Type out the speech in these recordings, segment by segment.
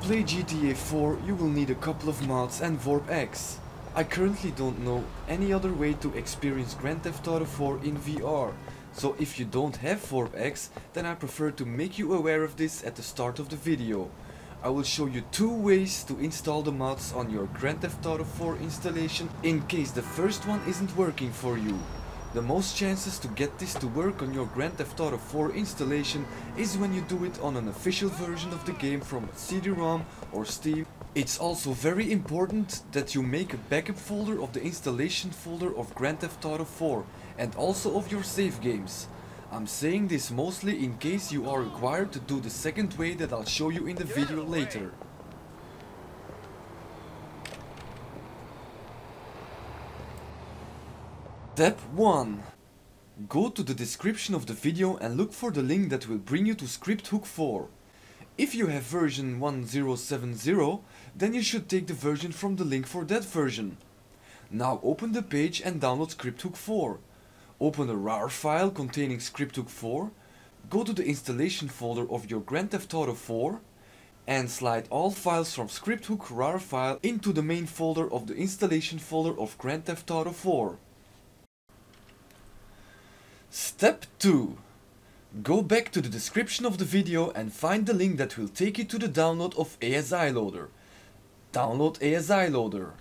play GTA 4 you will need a couple of mods and VorpX. I currently don't know any other way to experience Grand Theft Auto 4 in VR, so if you don't have VorpX, then I prefer to make you aware of this at the start of the video. I will show you two ways to install the mods on your Grand Theft Auto 4 installation in case the first one isn't working for you. The most chances to get this to work on your Grand Theft Auto 4 installation is when you do it on an official version of the game from CD-ROM or Steam. It's also very important that you make a backup folder of the installation folder of Grand Theft Auto 4 and also of your save games. I'm saying this mostly in case you are required to do the second way that I'll show you in the video later. Step 1. Go to the description of the video and look for the link that will bring you to Script Hook 4. If you have version 1070, then you should take the version from the link for that version. Now open the page and download Script Hook 4. Open a RAR file containing Script Hook 4, go to the installation folder of your Grand Theft Auto 4 and slide all files from Script Hook RAR file into the main folder of the installation folder of Grand Theft Auto 4. Step 2. Go back to the description of the video and find the link that will take you to the download of ASI Loader. Download ASI Loader.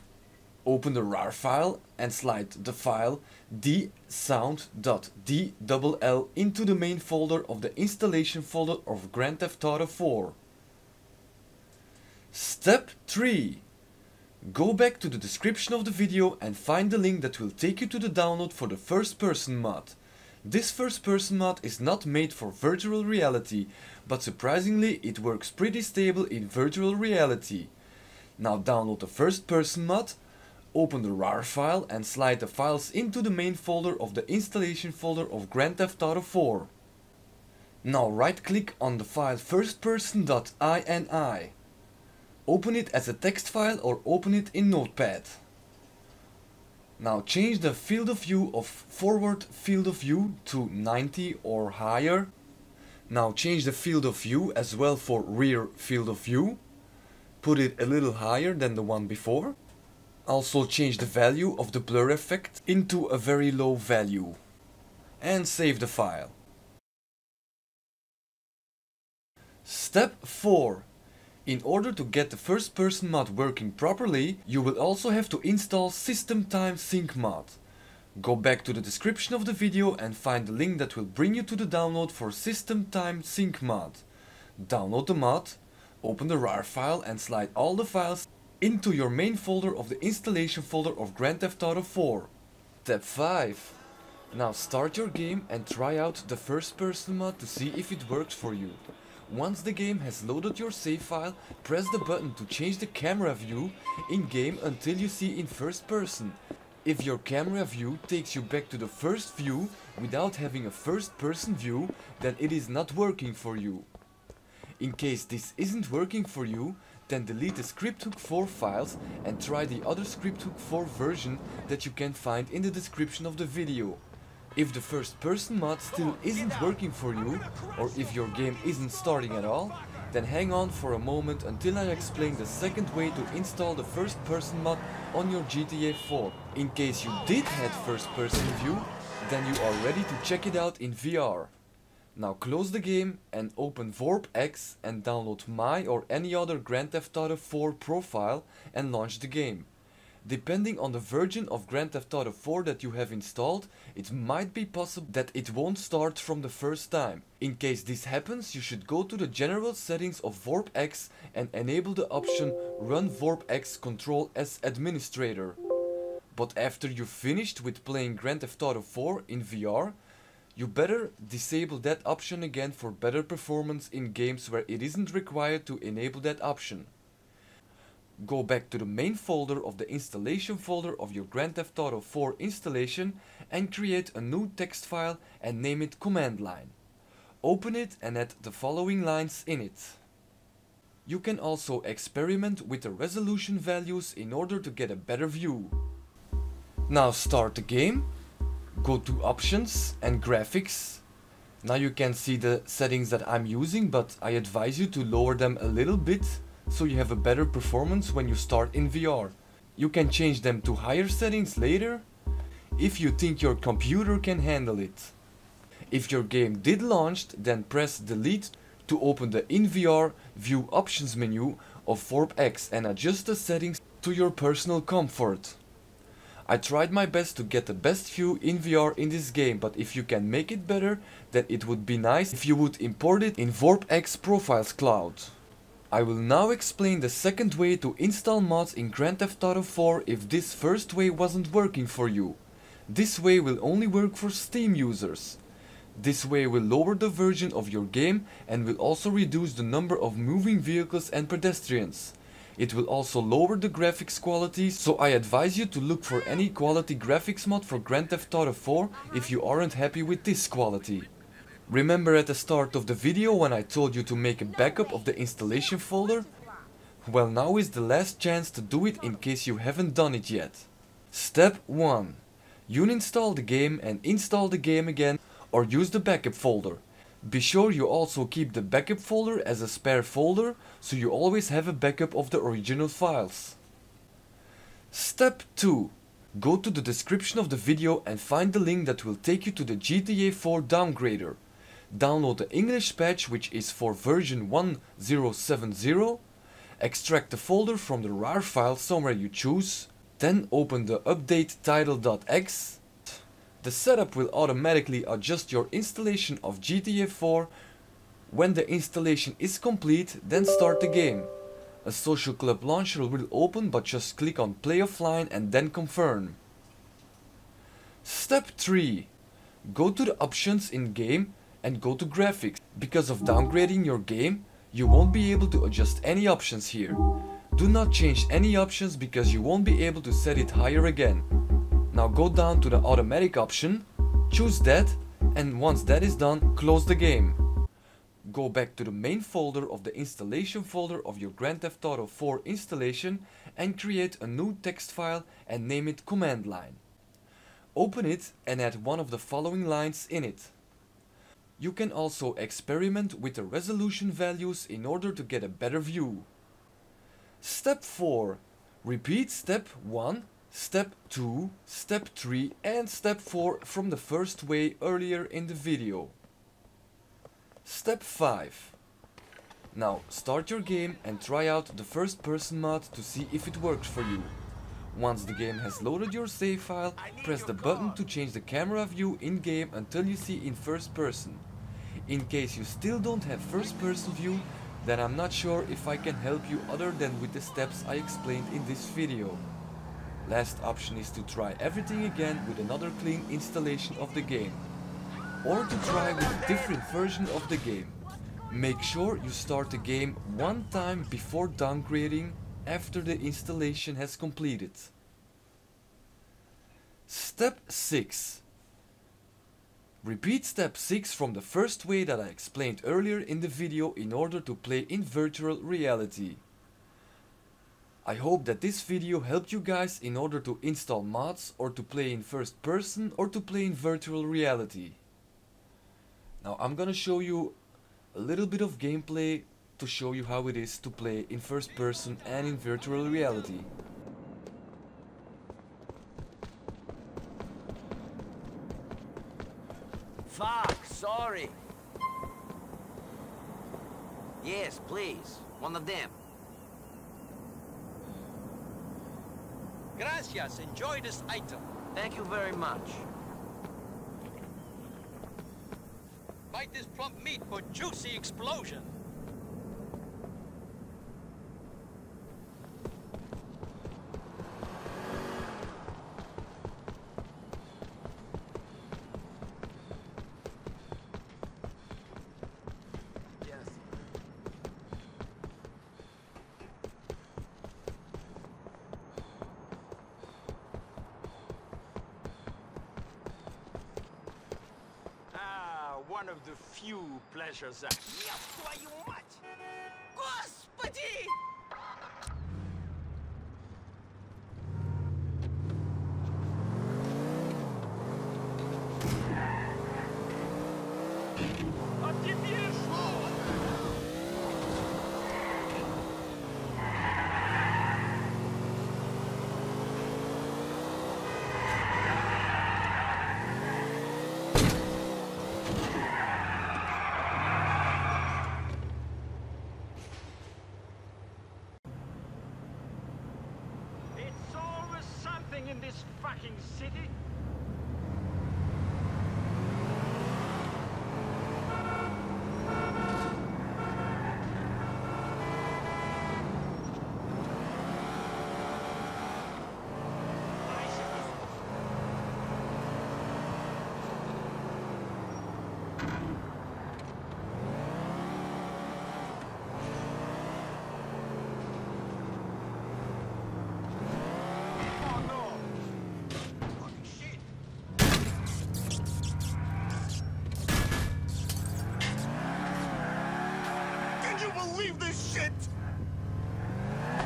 Open the RAR file and slide the file dsound.dll into the main folder of the installation folder of Grand Theft Auto 4. Step 3. Go back to the description of the video and find the link that will take you to the download for the first person mod. This first person mod is not made for virtual reality, but surprisingly it works pretty stable in virtual reality. Now download the first person mod. Open the RAR file and slide the files into the main folder of the installation folder of Grand Theft Auto 4. Now right click on the file firstperson.ini. Open it as a text file or open it in Notepad. Now change the field of view of forward field of view to 90 or higher. Now change the field of view as well for rear field of view. Put it a little higher than the one before. Also change the value of the blur effect into a very low value and save the file. Step 4. In order to get the first person mod working properly, you will also have to install System Time Sync mod. Go back to the description of the video and find the link that will bring you to the download for System Time Sync mod. Download the mod, open the RAR file and slide all the files into your main folder of the installation folder of Grand Theft Auto 4. Step 5. Now start your game and try out the first person mod to see if it works for you. Once the game has loaded your save file, press the button to change the camera view in game until you see in first person. If your camera view takes you back to the first view without having a first person view, then it is not working for you. In case this isn't working for you, then delete the Script Hook 4 files and try the other Script Hook 4 version that you can find in the description of the video. If the first person mod still isn't working for you, or if your game isn't starting at all, then hang on for a moment until I explain the second way to install the first person mod on your GTA 4. In case you did have first person view, then you are ready to check it out in VR. Now close the game and open VorpX and download my or any other Grand Theft Auto 4 profile and launch the game. Depending on the version of Grand Theft Auto 4 that you have installed, it might be possible that it won't start from the first time. In case this happens, you should go to the general settings of VorpX and enable the option Run VorpX Control as Administrator. But after you've finished with playing Grand Theft Auto 4 in VR, you better disable that option again for better performance in games where it isn't required to enable that option. Go back to the main folder of the installation folder of your Grand Theft Auto 4 installation and create a new text file and name it Command Line. Open it and add the following lines in it. You can also experiment with the resolution values in order to get a better view. Now start the game. Go to Options and Graphics. Now you can see the settings that I'm using, but I advise you to lower them a little bit so you have a better performance when you start in VR. You can change them to higher settings later, if you think your computer can handle it. If your game did launch, then press delete to open the in VR view options menu of VorpX and adjust the settings to your personal comfort. I tried my best to get the best view in VR in this game, but if you can make it better, then it would be nice if you would import it in VorpX Profiles Cloud. I will now explain the second way to install mods in Grand Theft Auto 4 if this first way wasn't working for you. This way will only work for Steam users. This way will lower the version of your game and will also reduce the number of moving vehicles and pedestrians. It will also lower the graphics quality, so I advise you to look for any quality graphics mod for Grand Theft Auto 4 if you aren't happy with this quality. Remember at the start of the video when I told you to make a backup of the installation folder? Well, now is the last chance to do it in case you haven't done it yet. Step 1. Uninstall the game and install the game again or use the backup folder. Be sure you also keep the backup folder as a spare folder, so you always have a backup of the original files. Step 2. Go to the description of the video and find the link that will take you to the GTA IV downgrader. Download the English patch, which is for version 1070. Extract the folder from the RAR file somewhere you choose. Then open the updateTitle.exe. The setup will automatically adjust your installation of GTA IV. When the installation is complete, then start the game. A social club launcher will open, but just click on play offline and then confirm. Step 3. Go to the options in game and go to graphics. Because of downgrading your game, you won't be able to adjust any options here. Do not change any options because you won't be able to set it higher again. Now go down to the automatic option, choose that, and once that is done, close the game. Go back to the main folder of the installation folder of your Grand Theft Auto 4 installation and create a new text file and name it command line. Open it and add one of the following lines in it. You can also experiment with the resolution values in order to get a better view. Step 4. Repeat step 1. Step 2, Step 3 and Step 4 from the first way earlier in the video. Step 5. Now start your game and try out the first person mod to see if it works for you. Once the game has loaded your save file, press the button to change the camera view in game until you see in first person. In case you still don't have first person view, then I'm not sure if I can help you other than with the steps I explained in this video. Last option is to try everything again with another clean installation of the game. Or to try with a different version of the game. Make sure you start the game one time before downgrading after the installation has completed. Step 6. Repeat step 6 from the first way that I explained earlier in the video in order to play in virtual reality. I hope that this video helped you guys in order to install mods or to play in first person or to play in virtual reality. Now I'm gonna show you a little bit of gameplay to show you how it is to play in first person and in virtual reality. Fuck, sorry. Yes, please, one of them. Gracias, enjoy this item. Thank you very much. Bite this plump meat for juicy explosion. One of the few pleasures that... Господи! А тебе что? city?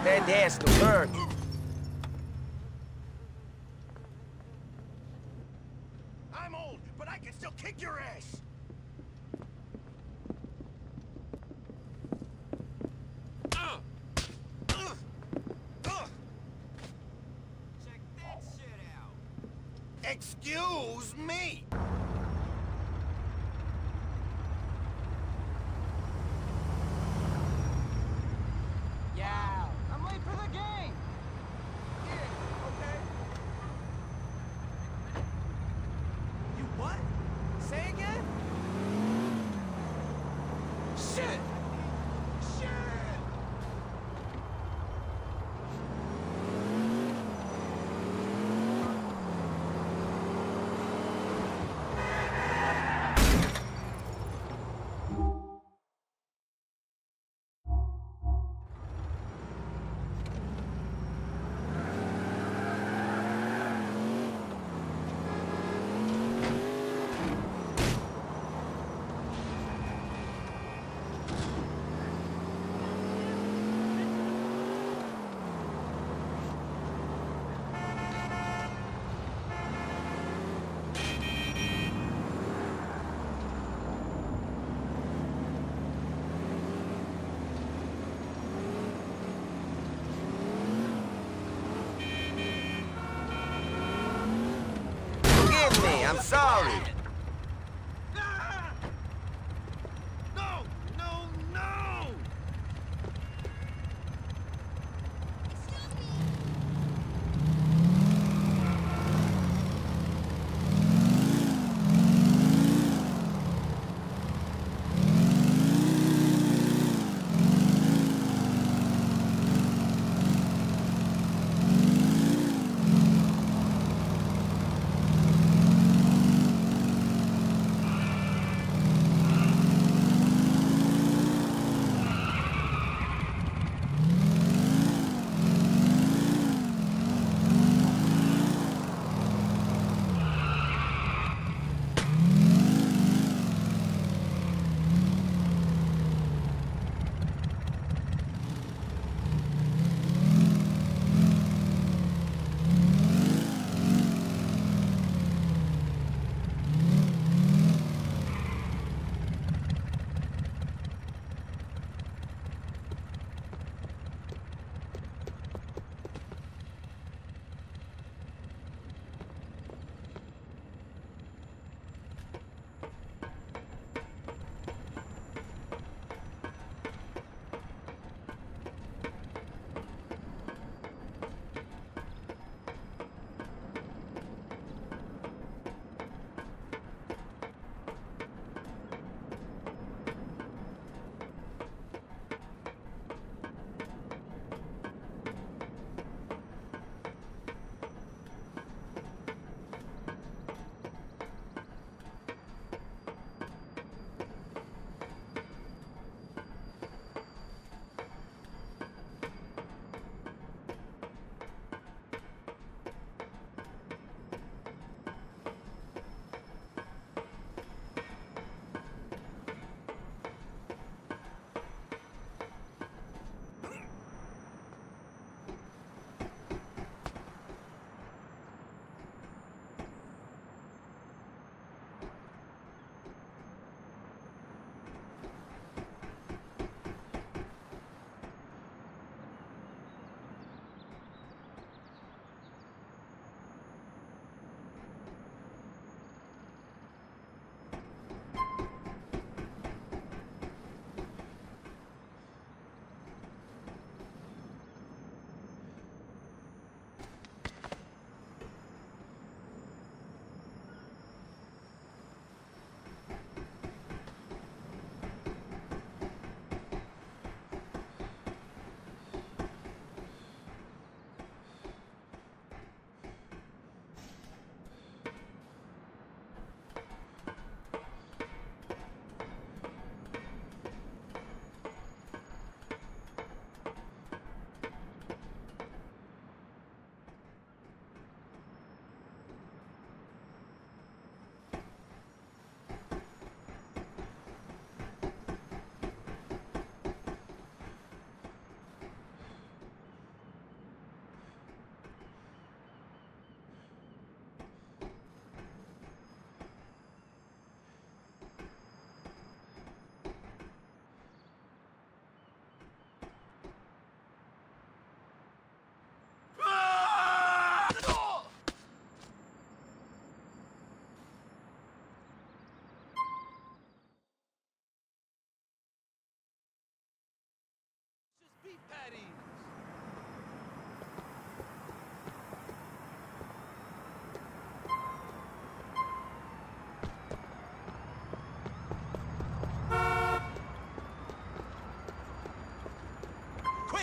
That has to learn. I'm old, but I can still kick your ass. Check that shit out. Excuse me. I'm sorry. No, no, no. Excuse me.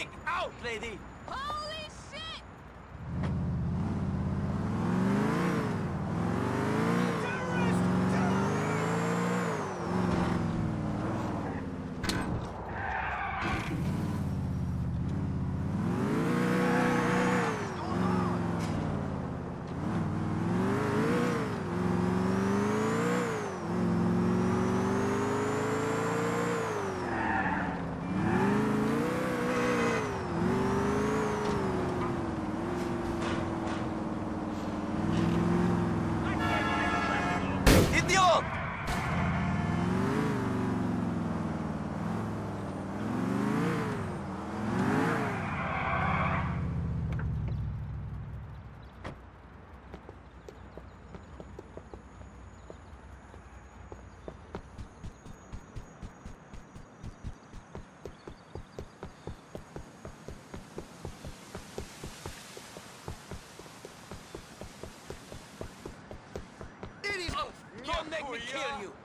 Blink out, lady! Holy shit! Terrorist! Don't make me kill you!